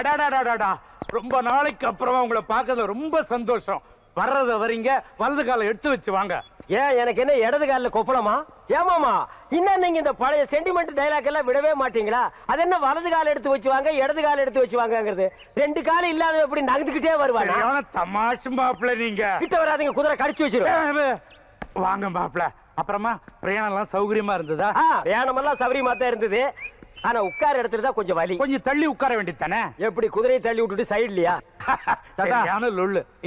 அடாடாடாடா ரொம்ப நாளைக்கு அப்புறமா உங்களை பார்க்கறது ரொம்ப சந்தோஷம். வர்றத வரீங்க, வலது காலை எடுத்து வச்சு வாங்க. ஏன் எனக்கு என்ன இடது காலில் கொப்பளமா? ஏமாமா இன்னும் நீங்க இந்த பழைய சென்டிமெண்ட் டைலாக் எல்லாம் விடவே மாட்டீங்களா? அது என்ன வலது கால எடுத்து வச்சு வாங்க, இடது கால எடுத்து வச்சு வாங்கங்கிறது? ரெண்டு காலம் இல்லாத எப்படி நகர்ந்துக்கிட்டே வருவாங்க? தமாஷு மாப்பிள்ள, நீங்க கிட்ட வராதிங்க, குதிரை கடிச்சு வச்சிருவேன். வாங்க மாப்பிள்ள. அப்புறமா பிரயாணம் எல்லாம் சௌகரியமா இருந்ததா? பிரயாணம் எல்லாம் சௌகரியமா தான் இருந்தது. ஆனா உட்கார இடத்துல தான் கொஞ்சம் வலி. கொஞ்சம் தள்ளி உட்கார வேண்டியதானே? எப்படி குதிரையை தள்ளி விட்டுட்டு சைட்லயா?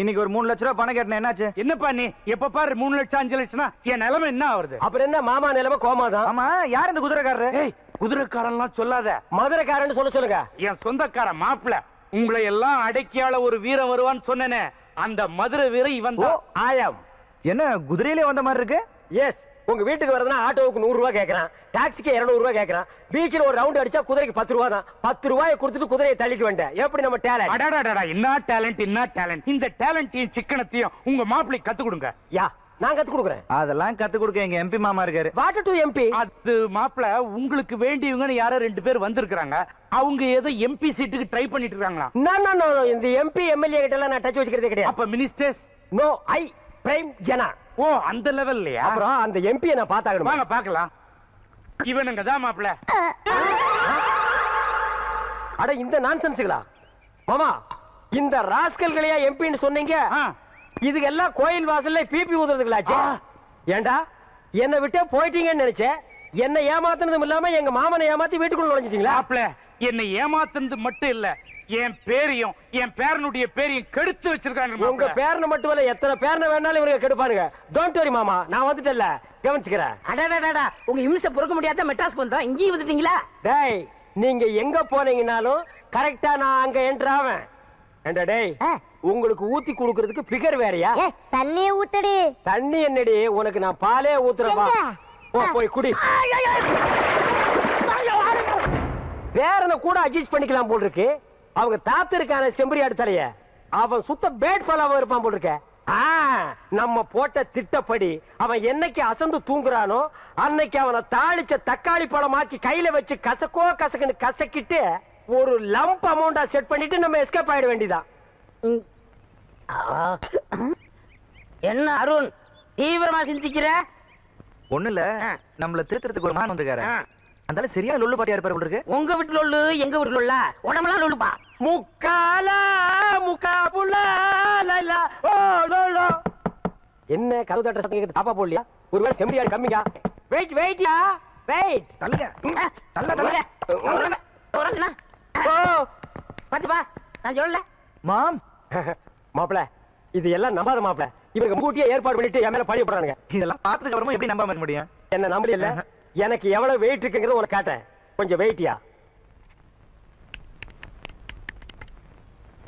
இன்னைக்கு ஒரு 3 லட்ச ரூபாய் பணம் கேட்டேன், என்னாச்சு? என்னப்பா நீ எப்ப பாரு 3 லட்சம் 5 லட்சம்? என் நிலைமை என்ன ஆகுது? அப்புறம் என்ன மாமா நிலைமை கோமாதான். ஆமா, யார் இந்த குதிரைக்காரரு? குதிரைக்காரன்லாம் சொல்லாத, மதுரைக்காரன்னு சொல்ல சொல்லுங்க. என் சொந்தக்கார மாப்பிள்ள, உங்களை எல்லாம் அடக்கியால ஒரு வீரம் வருவான்னு சொன்னேனே, அந்த மதுரை வீரம் இவன் ஆயம். என்ன குதிரையிலே வந்த மாதிரி இருக்கு? எஸ், உங்க வீட்டுக்கு வரதுனா ஆட்டோவுக்கு 100 ரூபா கேட்கறான், டாக்ஸிக்கு 200 ரூபா கேட்கறான், பீச்சில் ஒரு ரவுண்ட் அடிச்சா குதிரைக்கு 10 ரூபா தான். 10 ரூபாயை கொடுத்துட்டு குதிரையை தள்ளிட்டு வந்தேன். எப்படி நம்ம டேலண்ட்? அடடடடா, என்ன டேலண்ட், என்ன டேலண்ட்! இந்த டேலண்டையும் சிக்கனத்தையும் உங்க மாப்பிளை கத்து கொடுங்க. யா, நான் கத்து கொடுக்குறேன். அதெல்லாம் கத்து கொடுக்க எங்க எம்பி மாமா இருக்காரு. Water to MP. அது மாப்பிளை, உங்களுக்கு வேண்டியவங்கன்னு யாரோ 2 பேர் வந்திருக்காங்க. அவங்க ஏதோ எம்பி சீட்டுக்கு ட்ரை பண்ணிட்டு இருக்காங்களா? நான் இந்த எம்பி எம்எல்ஏ கிட்ட எல்லாம் நான் டச் வச்சுக்கிறதே கிடையாது. அப்ப ministers? No, I Prem Jana. ஓ, அந்த லெவல்லையா? அப்புறம் அந்த எம்பியை நான் பார்த்தாகணும். வாங்க பார்க்கலாம். இவனுங்க தான் மாப்பிள்ள. அட, இந்த நான்சென்ஸ்களா மாமா? இந்த ராஸ்கல்களையா எம்பின்னு சொன்னீங்க? இதுக்கெல்லாம் கோயில் வாசல்ல பிபி ஊதுறதுங்களாச்சு. ஏண்டா என்னை விட்டே போயிட்டீங்கன்னு நினைச்சேன். என்னை ஏமாத்தினதும் இல்லாம எங்க மாமனை ஏமாத்தி வீட்டுக்குள்ள நுழைஞ்சிட்டீங்களா? மாப்பிள்ள, என்னை ஏமாத்தினது மட்டும் இல்ல, என் பேரையும் என் பேரனுடைய பேரையும் கெடுத்து வச்சிருக்காங்க. உங்க பேரனை மட்டும் இல்ல, எத்தனை பேரனை வேணாலும் இவங்க கெடுப்பானுங்க. டோன்ட் வரி மாமா, நான் வந்துட்டேன்ல, கவனிச்சுக்கிறேன். அடடடா, உங்க இம்சை பொறுக்க முடியாத மெட்ராஸ் பண்றா, இங்கேயும் வந்துட்டீங்களா? டேய், நீங்க எங்க போனீங்கன்னாலும் கரெக்டா நான் அங்க என்ட்ராவேன். ஏண்டா டேய், உங்களுக்கு ஊத்தி குடுக்கிறதுக்கு பிகர் வேறயா? தண்ணியே ஊத்தடி. தண்ணி என்னடி உனக்கு? நான் பாலே ஊத்துறேன். ஓ, போய் குடி. வேறன கூட அட்ஜஸ்ட் பண்ணிக்கலாம் போல் இருக்கு. அவங்க தாத்திருக்கான செம்பரி அடுத்தலைய அவன் சுத்த பேட் பலாவ இருப்பான் போல் இருக்க. நம்ம போட்ட திட்டப்படி அவன் என்னைக்கு அசந்து தூங்குறானோ அன்னைக்கு அவனை தாளிச்ச தக்காளி பழமாக்கி கையில வச்சு கசக்கோ கசக்குன்னு கசக்கிட்டு ஒரு லம்ப் அமௌண்டா செட் பண்ணிட்டு நம்ம எஸ்கேப் ஆயிட வேண்டியதான். என்ன அருண் தீவிரமா சிந்திக்கிற? ஒண்ணு இல்ல, நம்மள திருத்தறதுக்கு ஒரு மான் வந்துக்காரு. அந்தால சரியா லொல்லு பாட்டியா இருப்பாரு போல இருக்கு. உங்க வீட்டு லொல்லு எங்க வீட்டு லொல்லா? உடம்பெல்லாம் லொல்லுப்பா. முக்காலா முக்கா புல்லா லைலா ஓ லொல்லோ. என்ன கழுத தட்ட சத்தம் கேக்குது? தாப்பா போடலையா? ஒருவேளை செம்பியாடி கம்மியா? வெயிட் வெயிட்யா, வெயிட். தள்ளுங்க தள்ள தள்ள தோறனா. ஓ பாத்து பா, நான் சொல்லல மாம். மாப்ள, இது எல்லாம் நம்பாத மாப்ள. இவங்க மூட்டியே ஏற்பாடு பண்ணிட்டு என் மேல பழி போடுறானுங்க. இதெல்லாம் பார்த்ததுக்கு அப்புறமா எப்படி நம்பாம இருக்க முடியும்? என்ன நம்பல இல்ல? எனக்கு எவ்வளவு வெயிட் இருக்குங்கிறது உனக்கு காட்டேன். கொஞ்சம் வெயிட்டியா?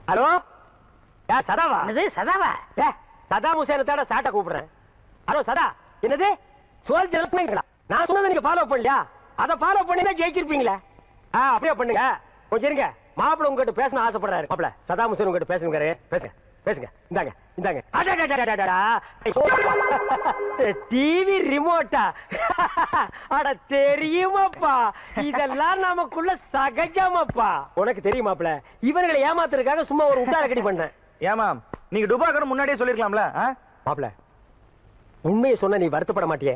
ஹலோ, சதாவா? என்னது சதாவா? சதா முசேனத்தோட சாட்டை கூப்பிடுறேன். ஹலோ சதா, என்னது சோல்ஜர்? நான் சொன்னதை நீங்க ஃபாலோ பண்ணலையா? அதை ஃபாலோ பண்ணி தான் ஜெயிச்சிருப்பீங்களா? அப்படியே பண்ணுங்க. கொஞ்சம் இருங்க, மாப்பிள்ள உங்ககிட்ட பேசணும் ஆசைப்படுறாரு. மாப்பிள்ள, சதா முசேன் உங்ககிட்ட பேசணுங்கிறாரு. பேசுங்க பேசுங்க. இந்தாங்க இந்தாங்க. டிவி ரிமோட்டா? அட தெரியுமாப்பா, இதெல்லாம் நமக்குள்ள சகஜமாப்பா. உனக்கு தெரியுமாப்ல, இவர்களை ஏமாத்துறதுக்காக சும்மா ஒரு உட்டார கடி பண்ணேன். ஏமா, நீங்க டுபாக்கணும் முன்னாடியே சொல்லிருக்கலாம்ல. மாப்ள, உண்மையை சொன்ன நீ வருத்தப்பட மாட்டியே.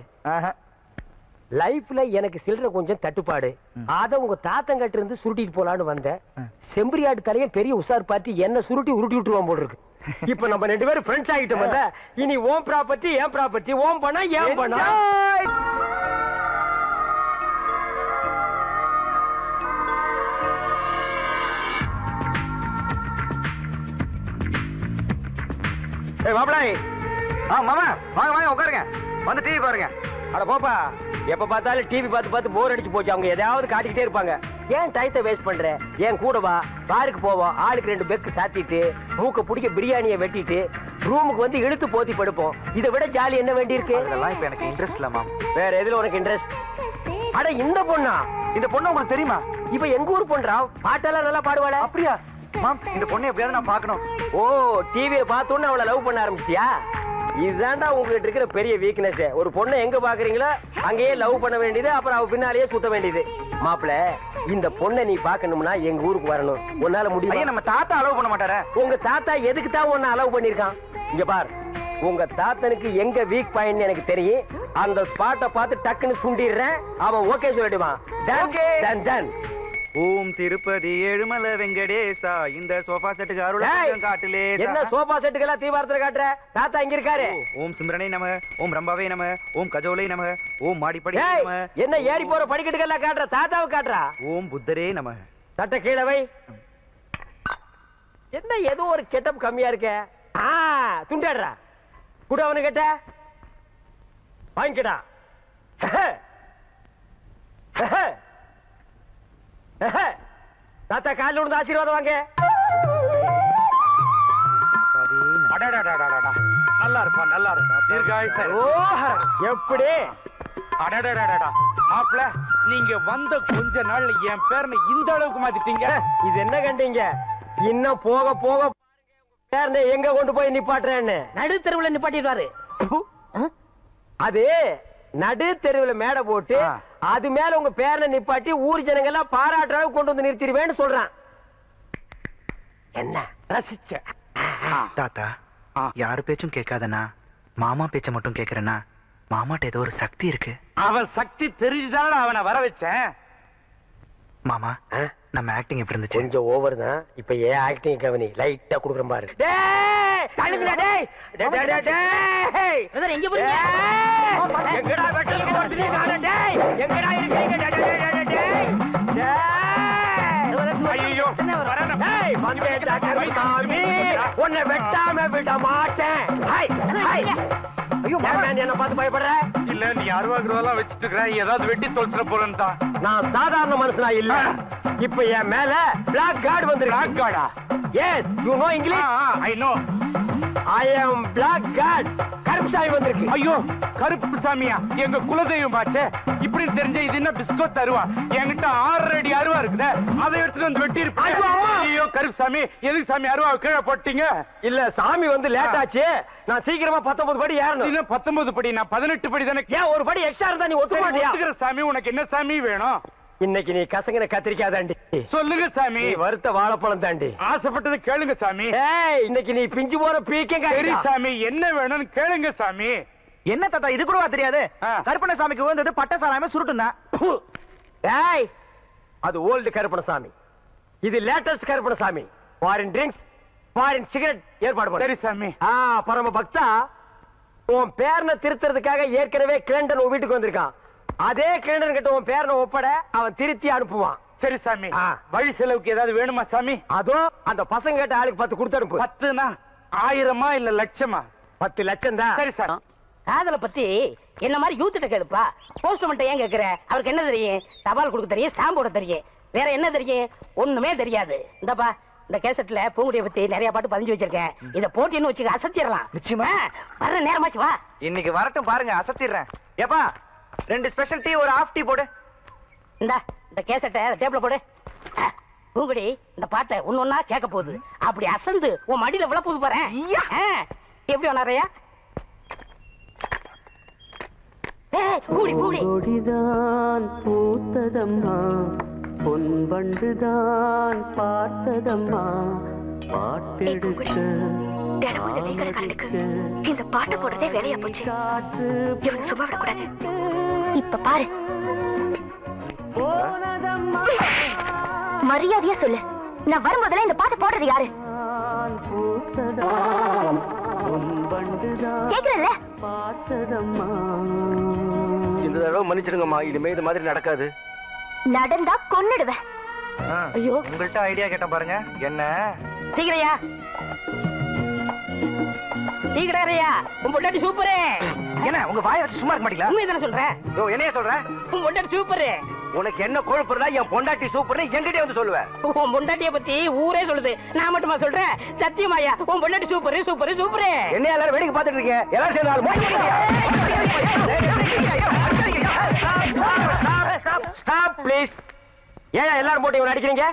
லைஃப்ல எனக்கு சில்லற கொஞ்சம் தட்டுப்பாடு, அதை உங்க தாத்தங்கிட்ட இருந்து சுருட்டிட்டு போலான்னு வந்தேன். செம்பரியாடு தலைய பெரிய உஷார் பார்த்து என்ன சுருட்டி உருட்டி விட்டுருவான் போல் இருக்கு. இப்ப நம்ம 2 பேரும் ஃப்ரெண்ட்ஸ் ஆகிட்டோம் இல்ல? இனி ஓம் ப்ராப்பர்ட்டி ஏன் ப்ராப்பர்ட்டி, ஓம் பண்ணா ஏன் பண்ணா. ஏய் மாப்ளாய். மாமா வாங்க வாங்க, உட்காருங்க, வந்து டிவி பாருங்க. அட போப்பா, எப்ப பார்த்தாலும் டிவி பார்த்து பார்த்து போர் அடிச்சு போச்சு. அவங்க ஏதாவது காட்டிக்கிட்டே இருப்பாங்க. ஏன் டைத்தை வேஸ்ட் பண்ற? ஏன் கூட வா, பாருக்கு போவோம், ஆளுக்கு 2 பெக்கு சாத்திட்டு மூக்க பிடிக்க பிரியாணியை வெட்டிட்டு ரூமுக்கு வந்து இழுத்து போத்தி படுப்போம். இதை விட ஜாலி என்ன வேண்டி இருக்கு? அதெல்லாம் இப்ப எனக்கு இன்ட்ரெஸ்ட் இல்ல மாம். வேற எதுல உனக்கு இன்ட்ரெஸ்ட்? அட இந்த பொண்ணா? இந்த பொண்ணு உங்களுக்கு தெரியுமா? இப்ப எங்க ஊர் பொண்ணா? பாட்டெல்லாம் நல்லா பாடுவாளா? அப்படியா மாம், இந்த பொண்ணு எப்படியாவது நான் பாக்கணும். ஓ, டிவியை பார்த்தோன்னு அவளை லவ் பண்ண ஆரம்பிச்சியா? இதுதான்டா உங்ககிட்ட இருக்கிற பெரிய வீக்னஸ். ஒரு பொண்ணை எங்க பாக்குறீங்களோ அங்கேயே லவ் பண்ண வேண்டியது, அப்புறம் அவ பின்னாலேயே சுத்த வேண்டியது. மாப்பிள்ள, இந்த பொண்ணை நீ பார்க்கணும்னா எங்க ஊருக்கு வரணும். உன்னால முடியல. நம்ம தாத்தா அலோவ் பண்ண மாட்டாரே. உங்க தாத்தா எதுக்கு தான் உன்னை அலோவ் பண்ணிருக்கான்? இங்க பார், உங்க தாத்தனுக்கு எங்க வீக் பாயிண்ட் எனக்கு தெரியும். அந்த ஸ்பாட்டை பார்த்து டக்குன்னு சுண்டிடுறேன். அவன் ஓகே சொல்லிடுவான். Okay done done. ஓம் திருப்பதி ஏழுமலை வெங்கடேசா. இந்த சோஃபா செட்டுக்கு அருள் காட்டுலே. என்ன சோஃபா செட்டுக்கெல்லாம் தீபாரத்தில் காட்டுற? தாத்தா இங்க இருக்காரு. ஓம் சிம்ரனை நம, ஓம் ரம்பாவே நம, ஓம் கஜோலை நம, ஓம் மாடிப்படி நம. என்ன ஏறி போற படிக்கட்டுக்கெல்லாம் காட்டுற? தாத்தாவை காட்டுறா. ஓம் புத்தரே நம. தட்ட கீழவை. என்ன ஏதோ ஒரு கெட்டப் கம்மியா இருக்க. துண்டாடுறா கூட அவனு கேட்ட வாங்கிக்கிட்டா. தாத்தா காலில் விழுந்து ஆசீர்வாதம் வாங்க. நல்லா இருப்பா, நல்லா இருப்பா. எப்படி அடடா மாப்பிள்ள, நீங்க வந்த கொஞ்ச நாள் என் பேர்னு இந்த அளவுக்கு மாத்திட்டீங்க. இது என்ன கண்டீங்க? இன்னும் போக போக பேர்னு எங்க கொண்டு போய் நிப்பாட்டுறேன்னு நடு தெருவில் நிப்பாட்டிடுவாரு. அது நடு தெருவில் மேடை போட்டு அது மேல உங்க பேரனை நிப்பாட்டி ஊர் ஜனங்க எல்லாம் பாராட்டுற அளவுக்கு கொண்டு வந்து நிறுத்திடுவேன்னு சொல்றான். என்ன ரசிச்ச தாத்தா யாரு பேச்சும் கேட்காதனா, மாமா பேச்ச மட்டும் கேக்குறனா? மாமாட்ட ஏதோ ஒரு சக்தி இருக்கு. அவன் சக்தி தெரிஞ்சுதான அவனை வர வச்சேன். மாமா நம்ம ஆக்டிங் எப்படி இருந்துச்சு? கொஞ்சம் ஓவர் தான். இப்ப ஏன் ஆக்டிங் கவனி லைட்டா குடுக்குற பாரு. டேய் தள்ளுடா. டேய் டேய் டேய் டேய் பிரதர் எங்க போறீங்க? எங்கடா வெட்டலுக்கு போறீங்க? டேய் எங்கடா இருக்கீங்க? டேய் டேய் டேய் டேய் ஐயோ வரேன். டேய் வந்தேடா கர்மி, உன்னை வெட்டாம விட மாட்டேன். Hi hi. ஐயோ நான் என்ன பாத்து பயப்படுற? இல்ல நீ அருவாக்குறவளா வெச்சிட்டு இருக்கற. ஏதாவது வெட்டி தொல்சற போறேன்டா. நான் சாதாரண மனுஷனா இல்ல. இப்ப என் மேல பிளாக் கார்டு வந்துருக்கு. பிளாக் கார்டா? Yes you know English? I know. I am black card. Karuppusamy வந்திருக்கு. ஐயோ கருப்புசாமியா? எங்க குலதெய்வம் பாச்சே. இப்படி தெரிஞ்ச இது என்ன பிஸ்கட் தருவா? என்கிட்ட 6 அடி அருவா இருக்குதே, அதை எடுத்துட்டு வந்து வெட்டி இருப்பேன். ஐயோ கருப்புசாமி, எதுக்கு சாமி அருவா கீழே போட்டீங்க? இல்ல சாமி வந்து லேட் ஆச்சு. நான் சீக்கிரமா 19 படி ஏறணும். இல்ல 19 படி, நான் 18 படி தானே. ஏன் ஒரு படி எக்ஸ்ட்ரா இருந்தா நீ ஒத்து மாட்டியா? சாமி உனக்கு என்ன சாமி வேணும்? இன்னைக்கு நீ கசங்கன கத்திரிக்காய் தாண்டி. சொல்லுங்க சாமி. வருத்த வாழைப்பழம் தாண்டி. ஆசைப்பட்டது கேளுங்க சாமி. இன்னைக்கு நீ பிஞ்சு போற பீக்கங்க சாமி. என்ன வேணும்னு கேளுங்க சாமி. என்ன தாத்தா இது கூட தெரியாது? கருப்பண சாமிக்கு உகந்தது பட்டசாலாம சுருட்டுந்தான். அது ஓல்டு கருப்பண சாமி, இது லேட்டஸ்ட் கருப்பண சாமி. ஃபாரின் ட்ரிங்க்ஸ், ஃபாரின் சிகரெட் ஏற்பாடு பண்ணு. சரி சாமி. பரம பக்தா, உன் பேரனை திருத்துறதுக்காக ஏற்கனவே கிளண்டன் உன் வீட்டுக்கு வந்திருக்கான். அதே கிளண்டன் கிட்ட உன் பேரனை ஒப்பட, அவன் திருத்தி அனுப்புவான். சரி சாமி. வழி செலவுக்கு ஏதாவது வேணுமா சாமி? அதோ அந்த பசங்க கிட்ட ஆளுக்கு 10 கொடுத்து அனுப்பு. 10னா 1000மா இல்ல லட்சமா? 10 லட்சம் தான். சரி சார். காதல பத்தி என்ன மாதிரி யூத் கிட்ட கேளுப்பா. போஸ்ட்மேன் ஏன் கேக்குற? அவருக்கு என்ன தெரியும்? தபால் கொடுக்க தெரியும், ஸ்டாம்ப் போட தெரியும், வேற என்ன தெரியும்? ஒண்ணுமே தெரியாது. இந்தப்பா இந்த கேசட்ல பூங்குடியை பத்தி நிறைய பாட்டு பதிஞ்சு வச்சிருக்கேன். இத போட்டின்னு வச்சுக்க, அசத்திடலாம். நிச்சயமா வர நேரமாச்சு, வா. இன்னைக்கு வரட்டும் பாருங்க, அசத்திடுறேன். ஏப்பா 2 ஸ்பெஷல் டீ, ஒரு ஹாஃப் டீ போடு. இந்த இந்த கேசட்டை டேபிள் போடு. பூங்குடி இந்த பாட்டை ஒன்னொன்னா கேட்க போகுது. அப்படி அசந்து உன் மடியில விழ போது பாரு. எப்படி வளரையா? பூங்குடிதான் பூத்ததம்மா, பொன் வண்டுதான் பார்த்ததம்மா, பாட்டெடுக்க இந்த பாட்டு போடுறதே வேலையா போச்சு. சும்மா விட கூடாது. இப்ப பாரு, மரியாதையா சொல்லு, நான் வரும்போதெல்லாம் இந்த பாட்டு போடுறது யாரு? கேக்குறல்ல? இந்த தடவை மன்னிச்சிடுங்கம்மா, இனிமே இது மாதிரி நடக்காது. நடந்தா கொன்னுடுவேன். ஐயோ உங்கள்கிட்ட ஐடியா கேட்ட பாருங்க. என்ன சீக்கிரையா? நீங்கடறியா? உன் பொண்டாட்டி சூப்பர். என்ன உங்க வாயை வச்சு சும்மா இருக்க மாட்டீங்களா? நீ என்ன சொல்ற? ஓ என்னைய சொல்ற? உன் பொண்டாட்டி சூப்பர். உனக்கு என்ன கோல்புறடா? என் பொண்டாட்டி சூப்பர்னு என்கிட்டயே வந்து சொல்லுவ. உன் பொண்டாட்டிய பத்தி ஊரே சொல்லுது, நான் மட்டுமா சொல்றேன்? சத்தியமாயா உன் பொண்டாட்டி சூப்பர் சூப்பர் சூப்பர். என்ன எல்லாரும் வேடிக்கை பார்த்துட்டு இருக்கீங்க? எல்லாரும் சேந்தாலும் ஸ்டாப் ஸ்டாப் ப்ளீஸ். ஏன் எல்லாரும் போட்டு இவனை அடிக்கிறீங்க?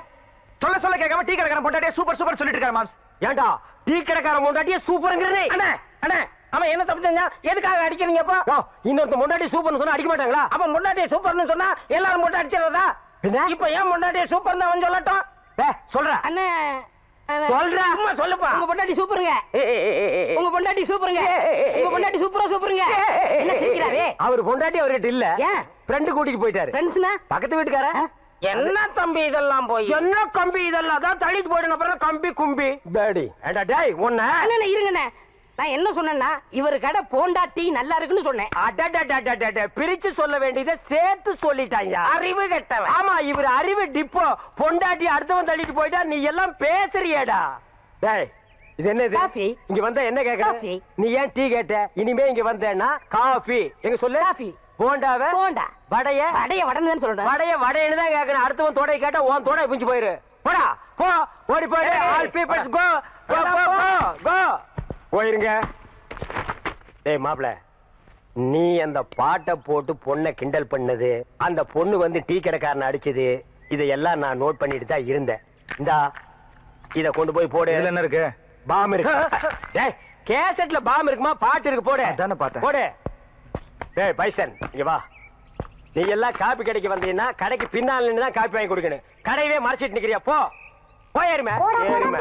சொல்ல சொல்ல கேட்காம டீ கடக்கார பொண்டாட்டியே சூப்பர் சூப்பர் சொல்லிட்டு இருக்காரு. மாம்ஸ் ஏண்டா டீ கடைக்கார முண்டாட்டியே சூப்பர்ங்கிறதே? அண்ணா அண்ணா அவன் என்ன தப்பு செஞ்சா? எதுக்காக அடிக்கிறீங்கப்பா? இன்னொருத்த முண்டாட்டி சூப்பர்னு சொன்னா அடிக்க மாட்டாங்களா? அவன் முண்டாட்டியை சூப்பர்னு சொன்னா எல்லாரும் முட்டை அடிச்சிடறதா? இப்ப ஏன் முன்னாடியே சூப்பர் தான் வந்து சொல்லட்டும். சொல்றா அண்ணே, சொல்றா அம்மா சொல்லுப்பா. உங்க பொண்டாட்டி சூப்பருங்க, உங்க பொண்டாட்டி சூப்பருங்க, உங்க பொண்டாட்டி சூப்பரா சூப்பருங்க. என்ன சிரிக்கிறாரு? அவர் பொண்டாட்டி அவர்கிட்ட இல்ல, ஃப்ரெண்ட் கூட்டிட்டு போயிட்டாரு. ஃப்ரெண்ட்ஸ்னா பக்கத்து வீட்டுக்காரா? என்ன தம்பி இதெல்லாம் போய், என்ன கம்பி இதெல்லாம் தான் தள்ளிட்டு போயிடுங்க. அப்புறம் கம்பி கும்பி பேடி ஏண்டா டேய் ஒண்ணே. அண்ணே இருங்கண்ணே, நான் என்ன சொன்னேன்னா இவரு கடை போண்டா டீ நல்லா இருக்குன்னு சொன்னேன். அடடடடடட பிரிச்சு சொல்ல வேண்டியதை சேர்த்து சொல்லிட்டாங்க. அறிவு கெட்டவன். ஆமா இவரு அறிவு டிப்போ. பொண்டாட்டி அடுத்தவன் தள்ளிட்டு போயிட்டா நீ எல்லாம் பேசுறியேடா. டேய் இது என்ன இது? காபி. இங்க வந்தா என்ன கேக்குற? காபி. நீ ஏன் டீ கேட்ட? இனிமே இங்க வந்தேன்னா காபி. எங்க சொல்லு? காபி. போண்டாவே போண்டா, வடைய வடைய வடன்னு சொல்றேன். வடைய வடைன்னு தான் கேக்குறேன். அடுத்தவன் தோடை கேட்டா ஓன் தோடை பிஞ்சு போயிரு. போடா போ, ஓடி போயிரு. ஆல் பீப்பிள்ஸ் கோ கோ கோ போயிருங்க. டேய் மாப்ள, நீ அந்த பாட்டை போட்டு பொண்ணை கிண்டல் பண்ணது, அந்த பொண்ணு வந்து டீ கடைக்காரனை அடிச்சது, இதையெல்லாம் நான் நோட் பண்ணிட்டு தான் இருந்தேன். இந்தா இத கொண்டு போய் போடு. என்ன இருக்கு? பாம் இருக்கு. டேய் கேசட்ல பாம் இருக்குமா? பாட்டு இருக்கு, போடு. அதானே பார்த்தேன், போடு. டேய் பைசன் இங்க வா. நீ எல்லாம் காபி கடைக்கு வந்தீன்னா கடைக்கு பின்னால் நின்னு தான் காபி வாங்கி குடிக்கணும். கடையவே மறைச்சிட்டு நிக்கிறியா? போ போய் ஏறுமே ஏறுமே.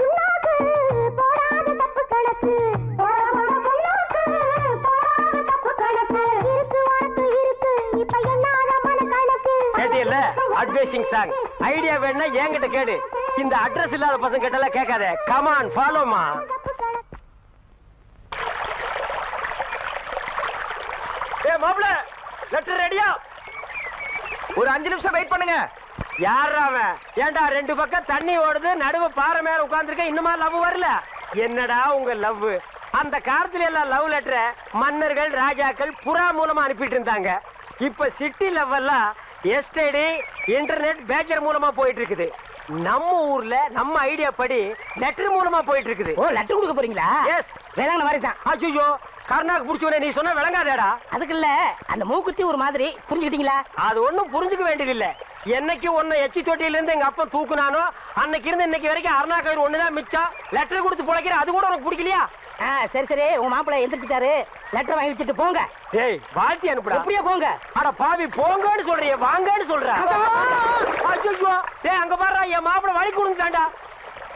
கேட்டியல்ல அட்வைசிங் சாங்? ஐடியா வேணும்னா என்கிட்ட கேடு. இந்த அட்ரஸ் இல்லாத பசங்க கிட்ட கேட்காத. கமான் ஃபாலோமா. ஏய் மாப்ள, லெட்டர் ரெடியா? ஒரு 5 நிமிஷம் வெயிட் பண்ணுங்க. யாரா அவன்? ஏண்டா ரெண்டு பக்கம் தண்ணி ஓடுது, நடுவு பாறை மேல உட்கார்ந்திருக்க, இன்னுமா லவ் வரல? என்னடா உங்க லவ்? அந்த காலத்துல எல்லாம் லவ் லெட்டரை மன்னர்கள் ராஜாக்கள் புறா மூலமா அனுப்பிட்டு இருந்தாங்க. இப்ப சிட்டி லெவல்லாம் எஸ்டிடி இன்டர்நெட் பேஜர் மூலமா போயிட்டு இருக்குது. நம்ம ஊர்ல நம்ம ஐடியா படி லெட்டர் மூலமா போயிட்டு இருக்குது. ஓ, லெட்டர் கொடுக்க போறீங்களா? எஸ். வேளங்கன மாதிரி தான். ஐயோ கர்நாக்கு புடிச்சவனே நீ சொன்ன விளங்காதேடா. அதுக்கு இல்ல, அந்த மூக்குத்தி ஒரு மாதிரி புரிஞ்சுக்கிட்டீங்களா? அது ஒண்ணும் புரிஞ்சுக்க வேண்டியது இல்ல. என்னைக்கு ஒன்ன எச்சி தொட்டியில இருந்து எங்க அப்பா தூக்குனானோ அன்னைக்கு இருந்து இன்னைக்கு வரைக்கும் அருணாக்கர் ஒண்ணுதான் மிச்சம். லெட்டர் கொடுத்து பிழைக்கிற அது கூட உனக்கு பிடிக்கலையா? சரி சரி, உங்க மாப்பிள்ளை எந்திரிச்சிட்டாரு, லெட்டர் வாங்கி வச்சுட்டு போங்க. ஏய் வாழ்த்தி அனுப்புடா. அப்படியே போங்க. அட பாவி, போங்கன்னு சொல்றியே, வாங்கன்னு சொல்றா. அங்க பாரு, என் மாப்பிள்ளை வழி கொடுங்கடா.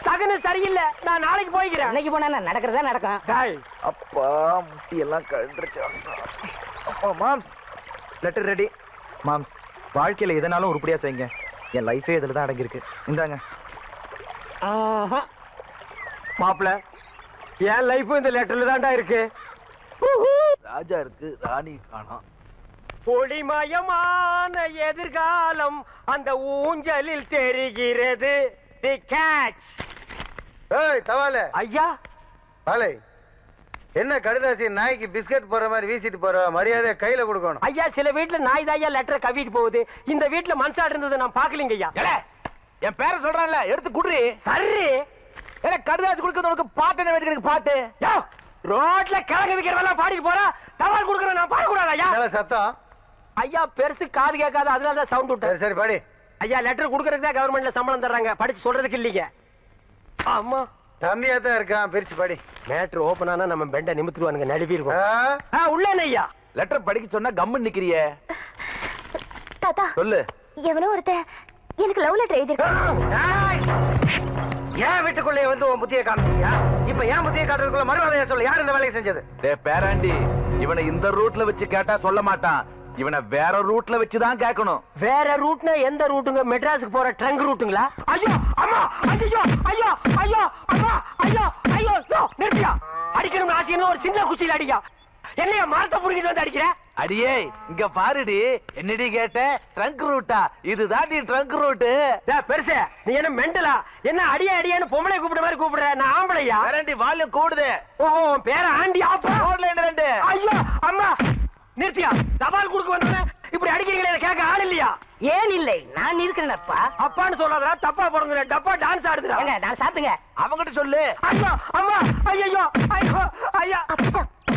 தகுந்த சரியில்லை, நான் நாளைக்கு போய்க்கிறேன். இன்னைக்கு போனா நடக்கிறதா நடக்கும். டாய் அப்பா, முட்டி எல்லாம் கழண்டுச்சு. அப்பா மாம்ஸ், லெட்டர் ரெடி. மாம்ஸ், வாழ்க்கையில எதனாலும் உருப்படியா செய்யுங்க. என் லைஃபே இதுல தான் அடங்கியிருக்கு. இந்தாங்க. மாப்பிள்ள, என் லைஃபும் இந்த லெட்டர்ல தான்டா இருக்கு. ராஜா இருக்கு, ராணி காணோம். ஒளிமயமான எதிர்காலம் அந்த ஊஞ்சலில் தெரிகிறது. The catch. ஏய் தவாலே ஐயா, பாலே என்ன கடுதாசி நாய்க்கு பிஸ்கட் போற மாதிரி வீசிட்டு போற? மரியாதை கையில கொடுக்கணும் ஐயா. சில வீட்ல நாய் தாயா லெட்டர் கவிட்டு போகுது. இந்த வீட்ல மனுஷாடு இருந்தது நான் பாக்கலீங்க ஐயா. ஏலே என் பேரை சொல்றான்ல, எடுத்து குடுறி. சரி ஏலே, கடுதாசி கொடுக்கிறது உனக்கு பாட்டு என்ன வேண்டியது? பாட்டு யோ ரோட்ல கலங்க விக்கிறவெல்லாம் பாடிட்டு போறா. தவால் குடுக்குறேன் நான் பாட கூடாதா ஐயா? ஏலே சத்தம் ஐயா, பெருசு காது கேட்காது, அதனால தான் சவுண்ட் விட்டேன். சரி பாடி ஐயா. லெட்டர் குடுக்கறதுக்கு கவர்மெண்ட்ல சம்பளம் தர்றாங்க, படிச்சு சொல்றதுக்கு இல்லீங்க. ஆமா தம்பியா தான் இருக்கான், பிரிச்சு படி. மேட்டர் ஓபன் ஆனா நம்ம பெண்டை நிமித்துவானுங்க, நடுவி இருக்கும் உள்ள. என்ன ஐயா லெட்டர் படிக்க சொன்னா கம்மு நிக்கிறிய? தாத்தா சொல்லு, எவனோ ஒருத்த எனக்கு லவ் லெட்டர் எழுதிருக்கான். ஏன் வீட்டுக்குள்ளே வந்து உன் புத்தியை காமிச்சியா? இப்ப ஏன் புத்தியை காட்டுறதுக்குள்ள மறுவாதையா சொல்லு, யார் இந்த வேலையை செஞ்சது? டே பேராண்டி, இவனை இந்த ரூட்ல வச்சு கேட்டா சொல்ல மாட்டான். இவனை வேற ரூட்ல வச்சுதான் கேட்கணும். வேற ரூட்னா எந்த ரூட்டுங்க? மெட்ராஸுக்கு போற ட்ரங்க் ரூட்டுங்களா? ஐயோ அம்மா, ஐயோ ஐயோ ஐயோ அம்மா, ஐயோ ஐயோ. நிறுத்தியா அடிக்கணும் ஆசைன்னு ஒரு சின்ன குச்சியில அடியா. என்னையா மரத்தை புடிக்கிட்டு வந்து அடிக்கிற? அடியே இங்க பாருடி, என்னடி கேட்ட ட்ரங்க் ரூட்டா? இதுதான் ட்ரங்க் ரூட்டு. பெருசு நீ என்ன மெண்டலா? என்ன அடியா அடியான்னு பொம்பளை கூப்பிடுற மாதிரி கூப்பிடுற? நான் ஆம்பளையா? வேறண்டி வால்யூம் கூடுது. ஓஹோ பேர ஆண்டி ஆப்பா ரோட்ல என்ன ரெண்டு? ஐயோ அம்மா நிறுத்தியா, தபால் குடுக்க வந்தவன இப்படி அடிக்கிறீங்களே, கேட்க ஆள் இல்லையா? ஏன் இல்லை, நான் இருக்கிறேன். அப்பா அப்பான்னு சொல்லாதடா, தப்பா போறங்க. டப்பா டான்ஸ் ஆடுதுடா. ஏங்க டான்ஸ் ஆடுங்க, அவங்கிட்ட சொல்லு. ஐயோ அம்மா, ஐயோ ஐயோ ஐயா,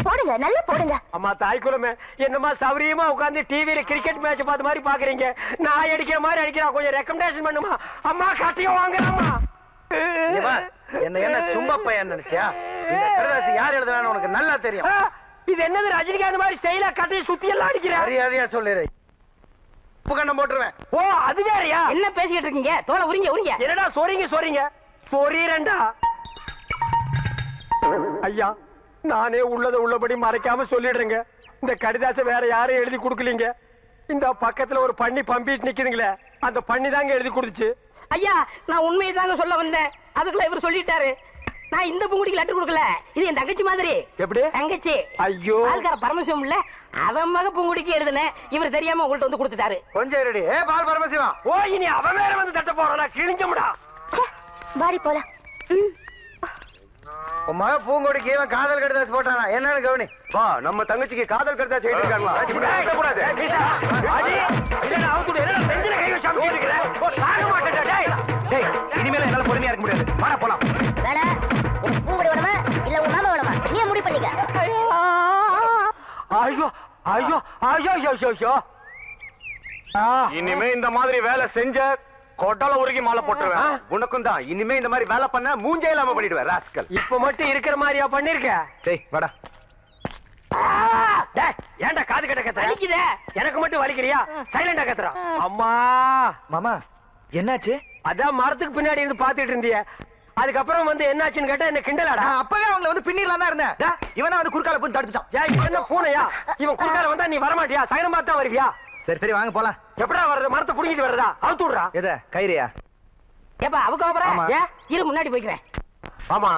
போடுங்க நல்லா போடுங்க. அம்மா தாய் குலமே, என்னமா சௌரியமா உட்கார்ந்து டிவில கிரிக்கெட் மேட்ச் பார்த்த மாதிரி பாக்குறீங்க. நான் அடிக்கிற மாதிரி அடிக்கிறா, கொஞ்சம் ரெக்கமெண்டேஷன் பண்ணுமா அம்மா? காட்டியோ வாங்கலாமா? என்ன என்ன சும்மா பையன் நினைச்சியா? இந்த கருதாசி யார் எழுதுறானு உனக்கு நல்லா தெரியும். இது என்னது ரஜினிகாந்த் மாதிரி ஸ்டைலா கட்டி சுத்தி எல்லாம் அடிக்கிறார்? மரியாதையா சொல்லுறேன். உப்பு கண்ணம் போட்டுருவேன். ஓ அது வேறயா? என்ன பேசிக்கிட்டு இருக்கீங்க? தோலை உரிங்க உரிங்க. என்னடா சொறீங்க சொறீங்க? சொறீரண்டா. ஐயா நானே உள்ளத உள்ளபடி மறைக்காம சொல்லிடுறேங்க. இந்த கடிதாசை வேற யாரும் எழுதி கொடுக்கலீங்க. இந்த பக்கத்துல ஒரு பண்ணி பம்பிட்டு நிக்கிறீங்களே, அந்த பண்ணி தாங்க எழுதி கொடுத்துச்சு. ஐயா நான் உண்மையை தாங்க சொல்ல வந்தேன், அதுக்குள்ள இவர் சொல்லிட்டாரு. நான் இந்த பூங்குடிக்கு லெட்டர் கொடுக்கல, இது என் தங்கச்சி மாதிரி. எப்படி தங்கச்சி? ஐயோ ஆல்கார பரமசிவம் இல்ல, அவன் மக பூங்குடிக்கு எழுதுன, இவர் தெரியாம உங்கள்ட்ட வந்து கொடுத்துட்டாரு. கொஞ்சம் ரெடி ஏ பால் பரமசிவா. ஓ இனி அவன் வேற வந்து தட்ட போறானா? கிழிஞ்சோம்டா பாரி போலாம். மக பூங்கோடிக்கு இவன் காதல் கடிதாசு போட்டானா என்னன்னு கவனி. வா நம்ம தங்கச்சிக்கு காதல் கடிதாசு எழுதிருக்காங்களா? இனிமேல என்னால பொறுமையா இருக்க முடியாது, வாடா போலாம். பூங்கோடி வேணுமா இல்ல உன் மாமா வேணுமா? நீ முடிவு பண்ணிக்க. ஐயோ ஐயோ ஐயோ ஐயோ ஐயோ இனிமே இந்த மாதிரி வேலை செஞ்ச கொட்டால உருகி மாலை போட்டுருவேன். உனக்கும் தான் இனிமே இந்த மாதிரி வேலை பண்ண மூஞ்சே இல்லாம பண்ணிடுவேன் ராஸ்கல். இப்ப மட்டும் இருக்கிற மாதிரியா பண்ணிருக்கேன். டேய் வாடா. டேய் ஏன்டா காது கட்ட கத்துற? வலிக்குதே. எனக்கு மட்டும் வலிக்கலையா? சைலண்டா கத்துற. அம்மா மாமா என்னாச்சு? அதான் மரத்துக்கு பின்னாடி இருந்து பாத்துட்டு இருந்தியே, அதுக்கப்புறம் வந்து என்னாச்சுன்னு கேட்டா என்ன கிண்டலாடா. அப்பவே அவங்களை வந்து பின்னிடலாம் தான் இருந்தேன். இவன் வந்து குறுக்கால போய் தடுத்துட்டான். ஏய் இவன் என்ன பூனையா? இவன் குறுக்கால வந்தா நீ வர மாட்டியா? சைலமா தான் வருவியா? சரி சரி வாங்க போலாம். எப்படா வர்றது? மரத்தை புடிங்கிட்டு வர்றதா? அவுத்து விடுறா. எத கயிறையா? ஏப்பா அவுக்க போறா. ஏ இரு முன்னாடி போய்க்கிறேன். ஆமா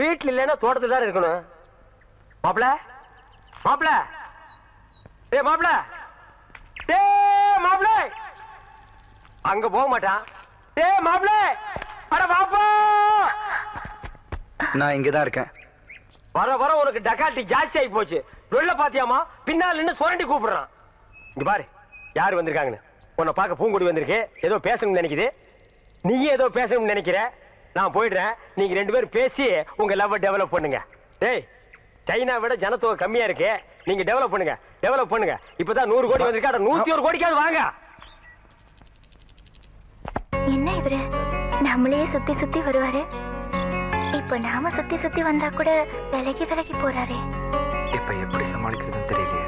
வீட்ல இல்லனா தோட்டத்துல தான் இருக்கணும். மாப்ள மாப்ள. ஏ மாப்ள. டேய் மாப்ள. அங்க போக மாட்டான். டேய் மாப்ள. அட வாப்பா. நான் இங்க தான் இருக்கேன். வர வர உனக்கு டகாட்டி ஜாஸ்தி ஆயி போச்சு. வெள்ள பாத்தியாமா பின்னால நின்னு சொரண்டி கூப்பிடுறான். இங்க பாரு யாரு வந்திருக்காங்கன்னு. உன்னை பார்க்க பூங்குடி வந்திருக்கு, ஏதோ பேசணும்னு நினைக்குது, நீ ஏதோ பேசணும்னு நினைக்கிற. நான் போயிடுறேன், நீங்க ரெண்டு பேரும் பேசி உங்க லவ்வை டெவலப் பண்ணுங்க. டேய் சைனா விட ஜனத்தொகை கம்மியா இருக்கு, நீங்க டெவலப் பண்ணுங்க டெவலப் பண்ணுங்க. இப்பதான் 100 கோடி வந்திருக்கு, அட 101 கோடிக்காவது வாங்க. என்ன இவரு நம்மளே சுத்தி சுத்தி வருவாரு, இப்ப நாம சுத்தி சுத்தி வந்தா கூட விலகி விலகி போறாரு. இப்ப எப்படி சமாளிக்கிறதுன்னு தெரியலையே.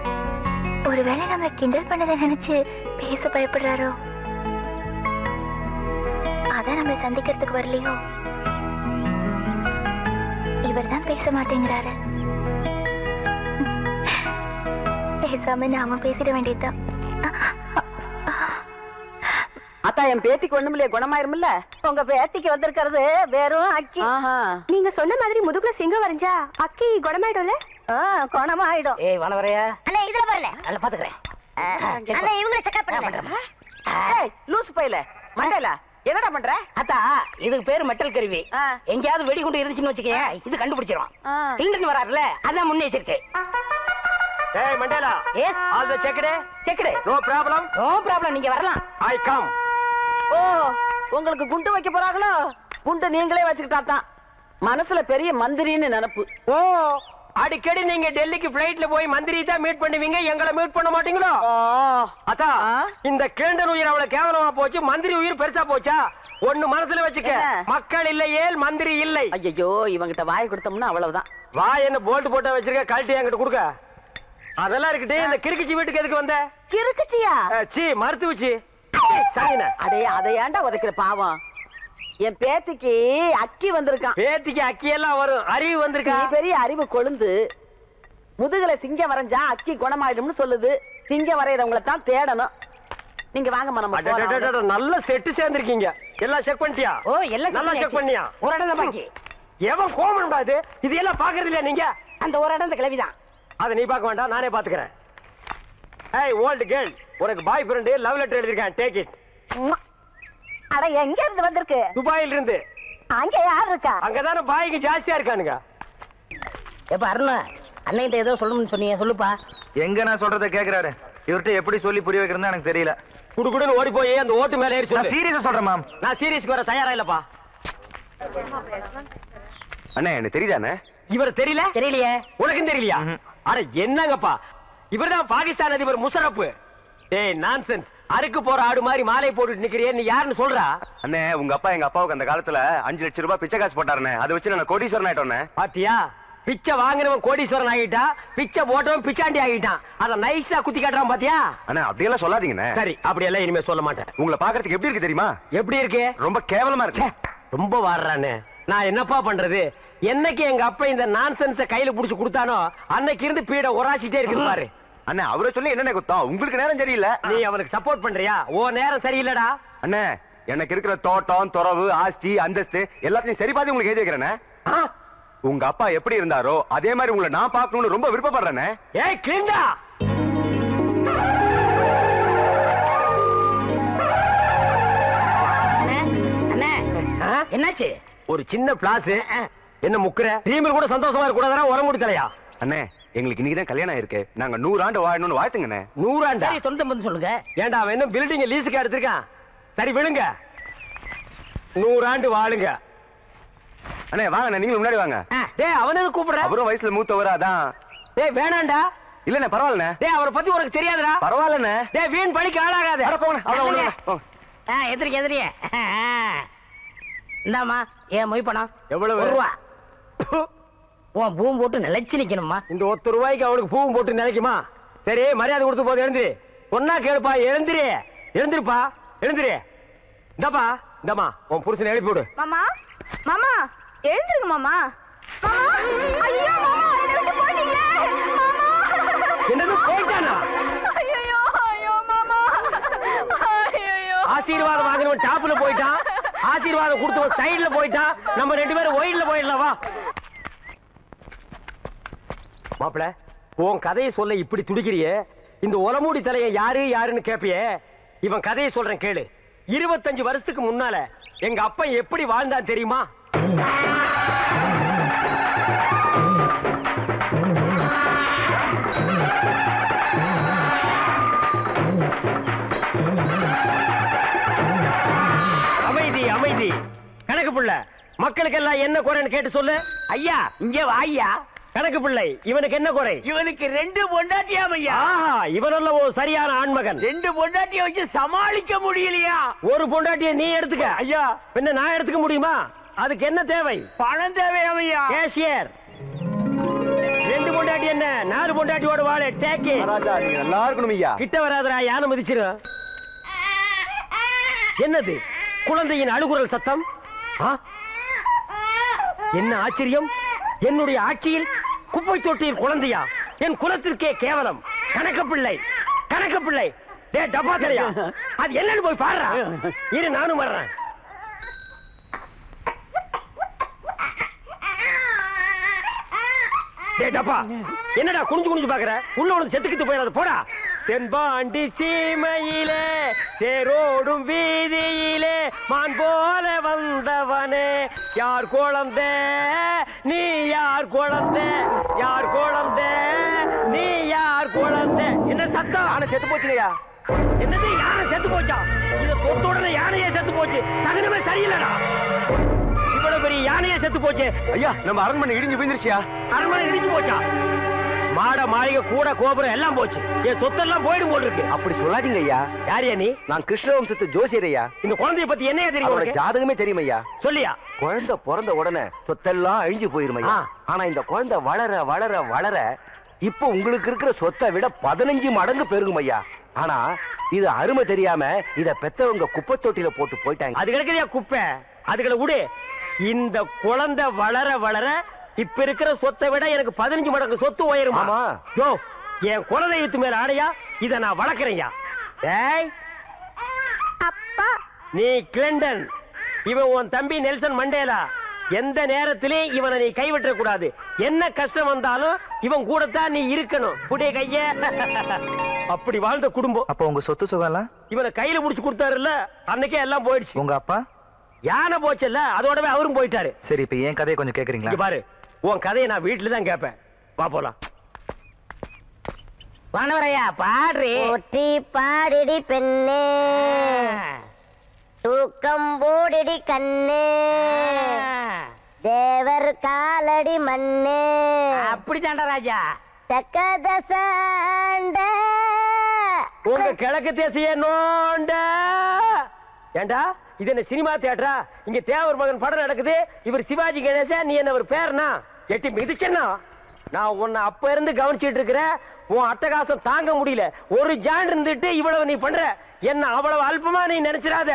ஒருவேளை நம்ம கிண்டல் பண்ணதை நினைச்சு பேச பயப்படுறாரோ? அதான் நம்ம சந்திக்கிறதுக்கு வரலையோ? இவர் தான் பேச மாட்டேங்கிறாரு. பேசாம நாம பேசிட வேண்டியதுதான். அத்தா என் பேத்திக்கு ஒண்ணுமில்ல குணமாயிருமில்ல. உங்க பேத்திக்கு வந்திருக்கிறது வேறும் அக்கி. நீங்க சொன்ன மாதிரி முதுகுல சிங்கம் வரைஞ்சா அக்கி குணமாயிடும்ல? குணமாயிடும். ஏய் வளவரையா அண்ணா இதுல வரல. நான் பாத்துக்கறேன் அண்ணா. இவங்கள செக் அப் பண்ணலாம். ஏய் லூசு பையலே மண்டல என்னடா பண்ற? அத்தா இதுக்கு பேர் மெட்டல் கருவி. எங்கயாவது வெடி குண்டு இருந்துச்சுன்னு வெச்சுக்கே இது கண்டுபிடிச்சிரும். இங்கன்னு வராருல அதான் முன்னேச்சிருக்கு. ஏய் மண்டல yes all the check it check it. No problem no problem. நீங்க வரலாம். I come. ஓ உங்களுக்கு குண்டு வைக்க போறாங்களோ? குண்டு நீங்களே வச்சுக்கிட்டாதான் மனசுல பெரிய மந்திரின்னு நினைப்பு. ஓ அடிக்கடி நீங்க டெல்லிக்கு பிளைட்ல போய் மந்திரி தான் மீட் பண்ணுவீங்க, எங்களை மீட் பண்ண மாட்டீங்களோ? அத்தா இந்த கேண்டர் உயிர் அவ்வளவு கேவலமா போச்சு, மந்திரி உயிர் பெருசா போச்சா? ஒண்ணு மனசுல வச்சுக்க, மக்கள் இல்லையே மந்திரி இல்லை. ஐயோ இவங்கிட்ட வாய் கொடுத்தோம்னா அவ்வளவுதான். வாய் என்ன போல்ட் போட்டா வச்சிருக்க, கழட்டி என்கிட்ட கொடுக்க. அதெல்லாம் இருக்கட்டே, இந்த கிறுக்குச்சி வீட்டுக்கு எதுக்கு வந்த? கிறுக்குச்சியா? சி மருத்துவச்சி. என் பேத்திக்கு அக்கி வந்திருக்கான். பேத்திக்கு அக்கி எல்லாம் வரும், அறிவு வந்திருக்கான். பெரிய அறிவு கொழுந்து. முதுகுல சிங்க வரைஞ்சா அக்கி குணமாயிடும்னு சொல்லுது. சிங்க வரையறவங்களை தான் தேடணும். நீங்க வாங்க மனம். நல்ல செட்டு சேர்ந்திருக்கீங்க. எல்லாம் செக் பண்ணிட்டியா? ஓ எல்லாம் நல்லா செக் பண்ணியா? ஒரு இடம் பாக்கி. எவன் கோமண்டா இது? இது எல்லாம் பாக்குறது இல்லையா நீங்க? அந்த ஒரு இடம் இந்த கிளவிதான். அதை நீ பார்க்க வேண்டாம், நானே பாத்துக்கிறேன். ஏய் ஓல்ட் கேர்ள், உனக்கு பாய் ஃப்ரெண்ட் லவ் லெட்டர் எழுதிருக்கான், டேக் இட். அட எங்க இருந்து வந்திருக்கு? துபாயில இருந்து. அங்க யார் இருக்கா? அங்க தான பாய்க்கு ஜாஸ்தியா இருக்கானுங்க. ஏப்பா அருணா அன்னைட்ட ஏதோ சொல்லணும்னு சொன்னீங்க, சொல்லுப்பா. எங்க நான் சொல்றத கேக்குறாரு, இவர்ட்ட எப்படி சொல்லி புரிய வைக்கிறதுன்னு எனக்கு தெரியல. குடுகுடுன்னு ஓடி போய் அந்த ஓட்டு மேல ஏறி சொல்லு. நான் சீரியஸா சொல்றேன் மாம். நான் சீரியஸ்க்கு வர தயாரா இல்லப்பா. அண்ணே என்ன தெரியுதானே? இவர தெரியல? தெரியலையே. உனக்கும் தெரியலையா? அட என்னங்கப்பா இவர்தான் பாகிஸ்தான் அதிபர் முஷரப். ஏய் நான்சென்ஸ், அறுக்கு போற ஆடு மாதிரி மாலை போட்டுட்டு நிக்கிறியே, நீ யாருன்னு சொல்றா? அண்ணே உங்க அப்பா எங்க அப்பாவுக்கு அந்த காலத்துல 5 லட்சம் ரூபாய் பிச்சை காசு போட்டாருனே, அதை வச்சு நான் கோடீஸ்வரன் ஆயிட்டேனே. பாத்தியா பிச்சை வாங்குறவன் கோடீஸ்வரன் ஆகிட்டான், பிச்சை போட்டவன் பிச்சாண்டி ஆகிட்டான். அதை நைஸா குத்தி காட்டுறான் பாத்தியா? ஆனா அப்படியெல்லாம் சொல்லாதீங்கண்ணே. சரி, அப்படியெல்லாம் இனிமே சொல்ல மாட்டேன். உங்களை பாக்குறதுக்கு எப்படி இருக்கு தெரியுமா? எப்படி இருக்கு? ரொம்ப கேவலமா இருக்கு. ரொம்ப வாடுறானே, நான் என்னப்பா பண்றது? என்னைக்கு எங்க அப்பா இந்த நான்சென்ஸை கையில புடிச்சு கொடுத்தானோ அன்னைக்கு இருந்து பீட உராசிட்டே இருக்கு பாரு. அண்ணா, அவரை சொல்லி என்ன குத்தம்? உங்களுக்கு நேரம் சரியில்லை. நீ அவனுக்கு சப்போர்ட் பண்றியா? ஓ, நேரம் சரியில்லடா. அண்ணே, எனக்கு இருக்கிற தோட்டம், துறவு, ஆஸ்தி, அந்தஸ்து எல்லாத்தையும் சரி பார்த்து உங்களுக்கு எழுதி வைக்கிறேன். உங்க அப்பா எப்படி இருந்தாரோ அதே மாதிரி உங்களை நான் பார்க்கணும்னு ரொம்ப விருப்பப்படுறேனே. ஏய் கிண்டா, என்னாச்சு? ஒரு சின்ன பிளாஸ், என்ன முக்குற? டீமில் கூட சந்தோஷமா இருக்க கூடாதா? உரமுடி தலையா? அண்ணே, எங்களுக்கு இன்னைக்குதான் கல்யாணம் ஆயிருக்கு. நாங்க 100 ஆண்டு வாழணும்னு வாழ்த்துங்கண்ணே. 100 ஆண்டா? சொல்லுங்க. ஏண்டா, அவன் என்ன பில்டிங் லீஸுக்கு எடுத்திருக்கான்? சரி விழுங்க, 100 ஆண்டு வாழுங்க. அண்ணே வாங்க, நீங்களும் முன்னாடி வாங்க. டேய், அவனுக்கு கூப்பிடுற. அவரும் வயசுல மூத்தவரா தான். டேய் வேணாண்டா. இல்லண்ணே பரவாயில்லண்ணே. டேய், அவரை பத்தி உனக்கு தெரியாதுடா. பரவாயில்லண்ணே. டேய், வீண் பழிக்கு ஆளாகாத. அட போங்க, அவன போங்க. எதிரிக்க எதிரியே. இந்தாமா என் மொய் பணம். எவ்வளவு ரூபா? உன் பூம் போட்டு நிலைச்சு நிக்கணுமா? இந்த 1 ரூபாய்க்கு அவனுக்கு பூம் போட்டு நிலைக்குமா? சரி, மரியாதை கொடுத்து போது எழுந்துரு. ஒன்னா கேளுப்பா, எழுந்துரு. எழுந்துருப்பா, எழுந்துரு. இந்தப்பா, இந்தமா உன் புருஷனை எழுப்பி விடு. மாமா, மாமா எழுந்துருங்க மாமா. ஐயோ மாமா, என்ன விட்டு போயிட்டீங்க மாமா. என்னது போயிட்டானா? ஐயோ ஐயோ மாமா, ஐயோ. ஆசீர்வாதம் வாங்கினவன் டாப்ல போயிட்டான், ஆசீர்வாதம் கொடுத்தவன் சைடுல போயிட்டான். நம்ம 2 பேரும் ஒயிட்ல போயிடலாம். வா மாப்பிள்ள, உன் கதையை சொல்ல இப்படி துடிக்கிறியே. இந்த ஒலமூடி தலையை யாரு யாருன்னு கேட்பியே. இவன் கதையை சொல்றேன் கேளு. 25 வருஷத்துக்கு முன்னால எங்க அப்பா எப்படி வாழ்ந்தான் தெரியுமா? அமைதி அமைதி. கணக்கு புள்ள, மக்களுக்கெல்லாம் என்ன குறைன்னு கேட்டு சொல்லு. ஐயா இங்க வா ஐயா. கணக்கு பிள்ளை, இவனுக்கு என்ன குறை? இவனுக்கு 2 பொண்டாட்டியா? இவனல்ல ஒரு சரியான ஆண்மகன். 2 பொண்டாட்டிய வச்சு சமாளிக்க முடியலையா? ஒரு பொண்டாட்டிய நீ எடுத்துக்க. ஐயா என்ன நான் எடுத்துக்க முடியுமா? அதுக்கு என்ன தேவை? பணம் தேவை. ஐயா கேஷியர். 2 பொண்டாட்டி என்ன 4 பொண்டாட்டியோட வாழ டேக்கி எல்லாருக்கும். ஐயா கிட்ட வராதரா, யானை மதிச்சிடும். என்னது குழந்தையின் அழுகுரல் சத்தம்? என்ன ஆச்சரியம்! என்னுடைய ஆட்சியில் குப்பை தொட்டியில் குழந்தையா? என் குலத்திற்கே கேவலம். கணக்க பிள்ளை, கணக்க பிள்ளை, டப்பா தெரியா? அது என்னன்னு போய் பாடுறா. இரு, நானும் வர்றேன். என்னடா குனிஞ்சு குனிஞ்சு பாக்குற? உள்ள உனக்கு செத்துக்கிட்டு போயிடாது போடா. தென்பாண்டி சீமையிலே தேரோடும் வீதியிலே மான் போல வந்தவனே, யார் குழந்தை நீ, யார் குழந்தை, யார் குழந்தை நீ, யார் குழந்தை? என்ன சத்தம்? ஆனா செத்து போச்சுயா. என்னது யானை செத்து போச்சா? இது தொட்டுடனே யானையே செத்து போச்சு. சகனமே சரியில்லடா. இவ்வளவு பெரிய யானையே செத்து போச்சு. ஐயா, நம்ம அரண்மனை இடிஞ்சு போயிருச்சியா? அரண்மனை இடிஞ்சு போச்சா? மாட மாளிகை கூட கோபுரம் எல்லாம் போச்சு. என் சொத்தெல்லாம் போயிடும் போல் இருக்கு. அப்படி சொல்லாதீங்க ஐயா. யாரையா நீ? நான் கிருஷ்ண வம்சத்து ஜோசியரையா. இந்த குழந்தைய பத்தி என்னையா தெரியும்? ஜாதகமே தெரியும் ஐயா. சொல்லியா? குழந்தை பிறந்த உடனே சொத்தெல்லாம் அழிஞ்சு போயிரும் ஐயா. ஆனா இந்த குழந்தை வளர வளர வளர இப்ப உங்களுக்கு இருக்கிற சொத்தை விட 15 மடங்கு பெருகும் ஐயா. ஆனா இது அருமை தெரியாம இத பெத்தவங்க குப்பை தொட்டில போட்டு போயிட்டாங்க. அது கிடைக்கிறியா குப்பை? அதுகளை விடு. இந்த குழந்தை வளர வளர இப்ப இருக்கிற சொத்தை விட எனக்கு 15 மடங்கு சொத்து உயரும். என் குலதெய்வத்து மேல ஆடையா இத நான் வளர்க்கிறேயா. நீ கிளிண்டன், இவன் உன் தம்பி நெல்சன் மண்டேலா. எந்த நேரத்திலேயும் இவனை நீ கைவிட்ட கூடாது. என்ன கஷ்டம் வந்தாலும் இவன் கூடத்தான் நீ இருக்கணும். புடைய கைய அப்படி வாழ்ந்த குடும்பம். அப்ப உங்க சொத்து சுகம் இவனை கையில முடிச்சு கொடுத்தாருல்ல, அன்னைக்கே எல்லாம் போயிடுச்சு. உங்க அப்பா யானை போச்சுல்ல, அதோடவே அவரும் போயிட்டாரு. சரி, இப்ப என் கதையை கொஞ்சம் கேக்குறீங்களா? பாரு, உன் கதையை நான் வீட்டுல தான் கேட்பேன். வா போலாம். வானவரையா பாடுறி பாடிடி பெண்ணே, தூக்கம் போடிடி கண்ணே, தேவர் காலடி மண்ணே. அப்படித்தாண்டா ராஜா. தக்கதசாண்ட உங்க கிழக்கு தேசிய நோண்ட. ஏண்டா இது என்ன சினிமா தியேட்டரா? இங்க தேவர் மகன் படம் நடக்குது. இவர் சிவாஜி கணேசன், நீ என்ன ஒரு பேர்னா? எட்டி மிதிச்சனா நான் உன்னை அப்ப இருந்து கவனிச்சிட்டு இருக்கறேன். உன் அட்டகாசம் தாங்க முடியல. ஒரு ஜான் இருந்துட்டு இவ்வளவு நீ பண்ற. என்ன அவ்வளவு அல்பமா நீ நினைச்சிராத.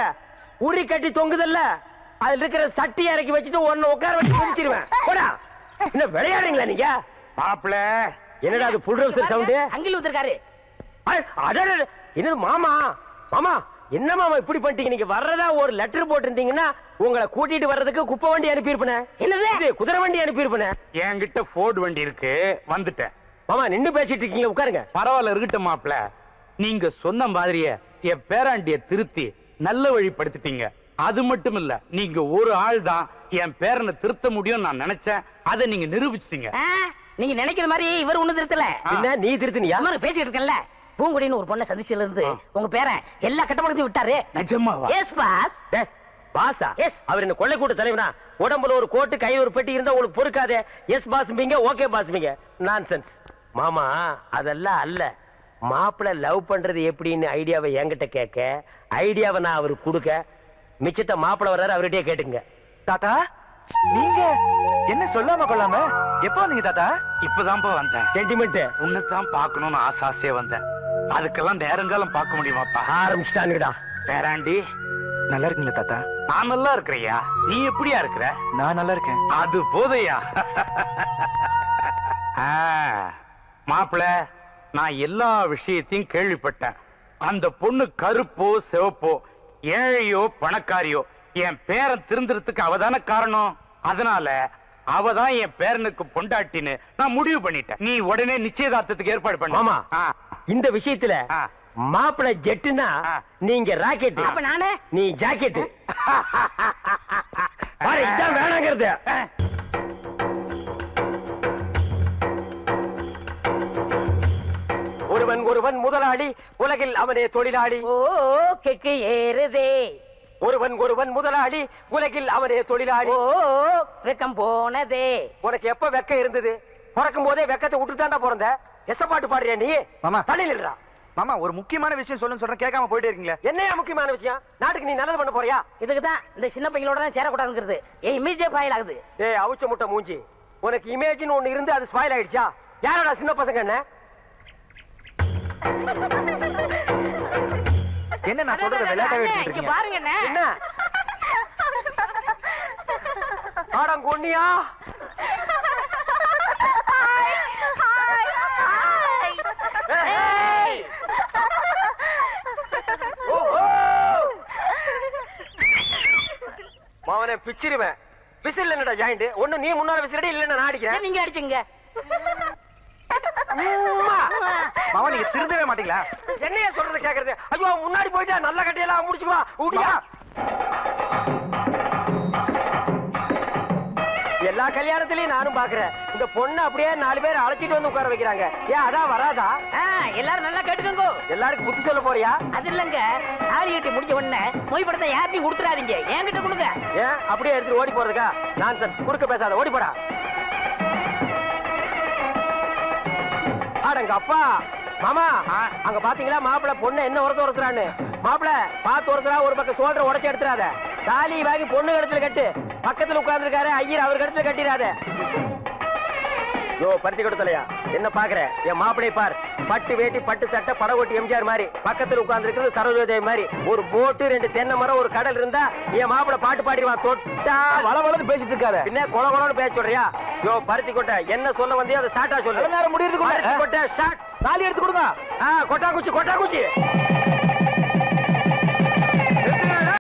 உரி கட்டி தொங்குதல்ல. அதுல இருக்கிற சட்டி இறக்கி வச்சிட்டு உன்னை உட்கார வச்சு குடிச்சிடுவேன். போடா. என்ன விளையாடுறீங்களா நீங்க? மாப்ள என்னடா அது புல் ரோஸ் சவுண்ட்? அங்கிள் வந்திருக்காரு. அட என்னது மாமா? மாமா என்ன மாமா இப்படி பண்ணிட்டீங்க? நீங்க வர்றதா ஒரு லெட்டர் போட்டுருந்தீங்கன்னா உங்களை கூட்டிட்டு வர்றதுக்கு குப்பை வண்டி அனுப்பியிருப்பேன். என்னது குதிரை வண்டி அனுப்பியிருப்பேன். என்கிட்ட ஃபோர்ட் வண்டி இருக்கு, வந்துட்டேன். மாமா நின்று பேசிட்டு இருக்கீங்க, உட்காருங்க. பரவாயில்ல இருக்கட்ட மாப்பிள்ள, நீங்க சொன்ன மாதிரிய என் பேராண்டிய திருத்தி நல்ல வழிபடுத்திட்டீங்க. அது மட்டும் இல்ல, நீங்க ஒரு ஆள் தான் என் பேரனை திருத்த முடியும் நான் நினைச்சேன். அதை நீங்க நிரூபிச்சிட்டீங்க. நீங்க நினைக்கிற மாதிரி இவர் ஒண்ணு திருத்தல, நீ திருத்தினியா? பேசிட்டு இருக்கல, பூங்குடின்னு ஒரு பொண்ணை சந்திச்சதுல இருந்து உங்க பேரை எல்லா கட்டமடையும் விட்டாரு. நிஜமாவா? Yes boss. டேய் பாஸா? எஸ், அவர் என்ன கொள்ளை கூட்ட தலைவனா? உடம்புல ஒரு கோட்டு கை ஒரு பெட்டி இருந்தா உங்களுக்கு பொறுக்காதே. எஸ் பாஸ்மிங்க, ஓகே பாஸ்மிங்க, நான்சென்ஸ். மாமா அதெல்லாம் அல்ல, மாப்பிள லவ் பண்றது எப்படின்னு ஐடியாவை என்கிட்ட கேட்க, ஐடியாவை நான் அவருக்கு கொடுக்க, மிச்சத்தை மாப்பிள வர்றாரு அவர்கிட்டயே கேட்டுங்க. தாத்தா நீங்க என்ன சொல்லாம கொள்ளாம எப்போ வந்தீங்க தாத்தா? இப்பதான் போய் வந்தேன். சென்டிமெண்ட் உன்னைத்தான் பாக்கணும்னு ஆசாசே வந்தேன். அதுக்கெல்லாம் நேரங்காலம் பார்க்க முடியுமாப்பா? ஆரம்பிச்சுட்டாங்கடா. பேராண்டி நல்லா இருக்கீங்களா தாத்தா? நான் நல்லா இருக்கிறையா, நீ எப்படியா இருக்கிற? நான் நல்லா இருக்கேன், அது போதையா. மாப்பிள்ள நான் எல்லா விஷயத்தையும் கேள்விப்பட்டேன். அந்த பொண்ணு கருப்போ சிவப்போ ஏழையோ பணக்காரியோ என் பேரன் திருந்துறதுக்கு அவதான காரணம். அதனால அவதான் என் பேரனுக்கு பொண்டாட்டின்னு நான் முடிவு பண்ணிட்டேன். நீ உடனே நிச்சயதார்த்தத்துக்கு ஏற்பாடு பண்ணுமா? இந்த விஷயத்துல மாப்பிள ஜெட்டுனா நீங்க ராக்கெட், நீ ஜாக்கெட். வேணாங்கிறது ஒருவன் ஒருவன் முதலாளி, உலகில் அவனே தொழிலாளி. ஒருவன் ஒருவன் முதலாளி, உலகில் அவனே தொழிலாளி. வெக்கம் போனதே. உனக்கு எப்ப வெக்கம் இருந்தது? பிறக்கும் போதே வெக்கத்தை விட்டுதான்டா பிறந்த. எசப்பாட்டு பாடுறியா நீ? மாமா தலையிலா? மாமா ஒரு முக்கியமான விஷயம் சொல்லுன்னு சொல்றேன், கேட்காம போயிட்டே இருக்கீங்களா? என்னையா முக்கியமான விஷயம்? நாட்டுக்கு நீ நல்லது பண்ண போறியா? இதுக்குதான் இந்த சின்ன பையனோட சேரக்கூடாதுங்கிறது. ஏய் இமேஜே ஸ்பாயில் ஆகுது. ஏய் அவுச்ச முட்டை மூஞ்சி, உனக்கு இமேஜின்னு ஒண்ணு இருந்து அது ஸ்பாயில் ஆயிடுச்சா? யாரோட சின்ன பசங்க என்ன? என்ன நான் சொல்றது விளையாட்டாவே எடுத்துட்டு இருக்கீங்க? பாருங்க என்ன என்ன ஆடங்கொண்ணியா. மாவனே பிச்சிருவேன். விசில் என்னடா ஜாயிண்ட்? ஒண்ணு நீ முன்னால விசில் அடி, இல்லன்னா நான் அடிக்கிறேன். நீங்க அடிச்சீங்க. மாமா நீங்க திருந்தவே மாட்டீங்களா? என்னைய சொல்றது கேக்குறது? ஐயோ முன்னாடி போயிட்டா நல்ல கட்டையெல்லாம் முடிச்சுமா ஊடியா. எல்லா கல்யாணத்திலயும் நானும் பாக்குறேன், இந்த பொண்ணு அப்படியே நாலு பேர் அழைச்சிட்டு வந்து உட்கார வைக்கிறாங்க. ஏன் அதான் வராதா? எல்லாரும் நல்லா கேட்டுக்கோங்க. எல்லாருக்கும் புத்தி சொல்ல போறியா? அது இல்லங்க, ஆரியட்டி முடிஞ்ச உடனே போய் படத்தை யார்ட்டையும் கொடுத்துறாதீங்க, என்கிட்ட கொடுங்க. ஏன் அப்படியே எடுத்துட்டு ஓடி போறதுக்கா? நான் சார் குறுக்க பேசாத, ஓடி போடா. ஆடங்க அப்பா. மாமா அங்க பாத்தீங்களா மாப்பிள்ள பொண்ணு என்ன உரத்து உரத்துறான்னு? மாப்பிள்ள பார்த்து உரத்துறா, ஒரு பக்கம் சோல்ற உடச்சி எடுத்துறாத. தாலி வாங்கி பொண்ணு இடத்துல கட்டு. பக்கத்துல உட்கார்ந்து இருக்காரு ஐயர், அவர் இடத்துல கட்டிடாத. யோ பருத்தி கொடுத்தலையா என்ன பாக்குற? என் மாப்பிளை பார், பட்டு வேட்டி பட்டு சட்டை, படகோட்டி எம்ஜிஆர் மாதிரி. பக்கத்துல உட்கார்ந்து இருக்கிறது சரோஜாதேவி மாதிரி. ஒரு போட்டு, ரெண்டு தென்னை மரம், ஒரு கடல் இருந்தா என் மாப்பிளை பாட்டு பாடிடுவான். தொட்டா வள வளன்னு பேசிட்டு இருக்காரு, என்ன கொல கொலன்னு பேச சொல்றியா? யோ பருத்தி கொட்டை என்ன சொல்ல வந்தியோ அதை ஷார்ட்டா சொல்லு. எல்லாரும் முடியிறது கொட்டை ஷார்ட். தாலி எடுத்து கொடுங்க. கொட்டா குச்சி கொட்டா குச்சி.